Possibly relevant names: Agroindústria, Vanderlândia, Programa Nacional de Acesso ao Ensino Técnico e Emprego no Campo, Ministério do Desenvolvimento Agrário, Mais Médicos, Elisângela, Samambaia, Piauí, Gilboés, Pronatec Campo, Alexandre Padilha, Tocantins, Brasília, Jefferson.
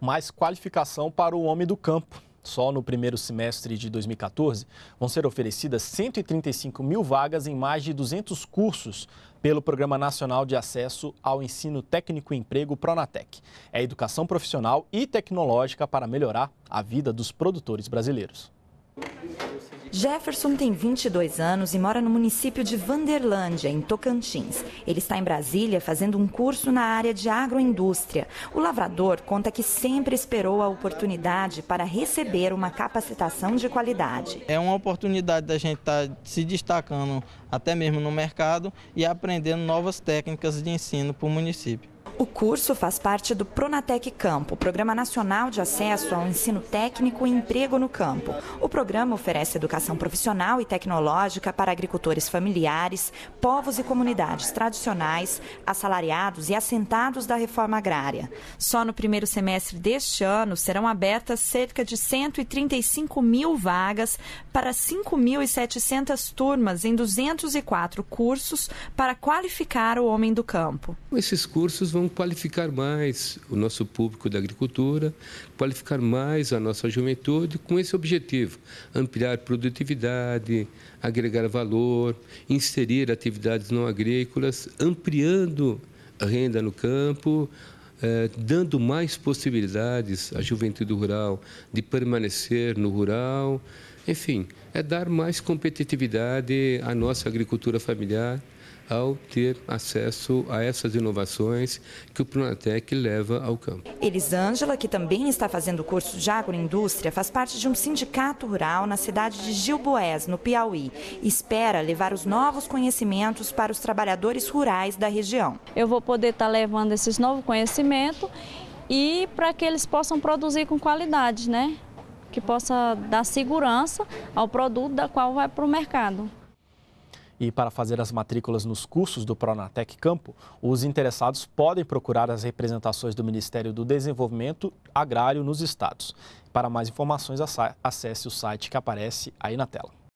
mais qualificação para o homem do campo. Só no primeiro semestre de 2014, vão ser oferecidas 135 mil vagas em mais de 200 cursos pelo Programa Nacional de Acesso ao Ensino Técnico e Emprego, Pronatec. É educação profissional e tecnológica para melhorar a vida dos produtores brasileiros. Jefferson tem 22 anos e mora no município de Vanderlândia, em Tocantins. Ele está em Brasília fazendo um curso na área de agroindústria. O lavrador conta que sempre esperou a oportunidade para receber uma capacitação de qualidade. É uma oportunidade da gente estar se destacando até mesmo no mercado e aprendendo novas técnicas de ensino para o município. O curso faz parte do Pronatec Campo, Programa Nacional de Acesso ao Ensino Técnico e Emprego no Campo. O programa oferece educação profissional e tecnológica para agricultores familiares, povos e comunidades tradicionais, assalariados e assentados da reforma agrária. Só no primeiro semestre deste ano serão abertas cerca de 135 mil vagas para 5.700 turmas em 204 cursos para qualificar o homem do campo. Esses cursos vão qualificar mais o nosso público da agricultura, qualificar mais a nossa juventude com esse objetivo, ampliar produtividade, agregar valor, inserir atividades não agrícolas, ampliando a renda no campo, dando mais possibilidades à juventude rural de permanecer no rural, enfim, é dar mais competitividade à nossa agricultura familiar, ao ter acesso a essas inovações que o Pronatec leva ao campo. Elisângela, que também está fazendo curso de agroindústria, faz parte de um sindicato rural na cidade de Gilboés, no Piauí, e espera levar os novos conhecimentos para os trabalhadores rurais da região. Eu vou poder estar levando esses novos conhecimentos e para que eles possam produzir com qualidade, né? Que possa dar segurança ao produto da qual vai para o mercado. E para fazer as matrículas nos cursos do Pronatec Campo, os interessados podem procurar as representações do Ministério do Desenvolvimento Agrário nos estados. Para mais informações, acesse o site que aparece aí na tela.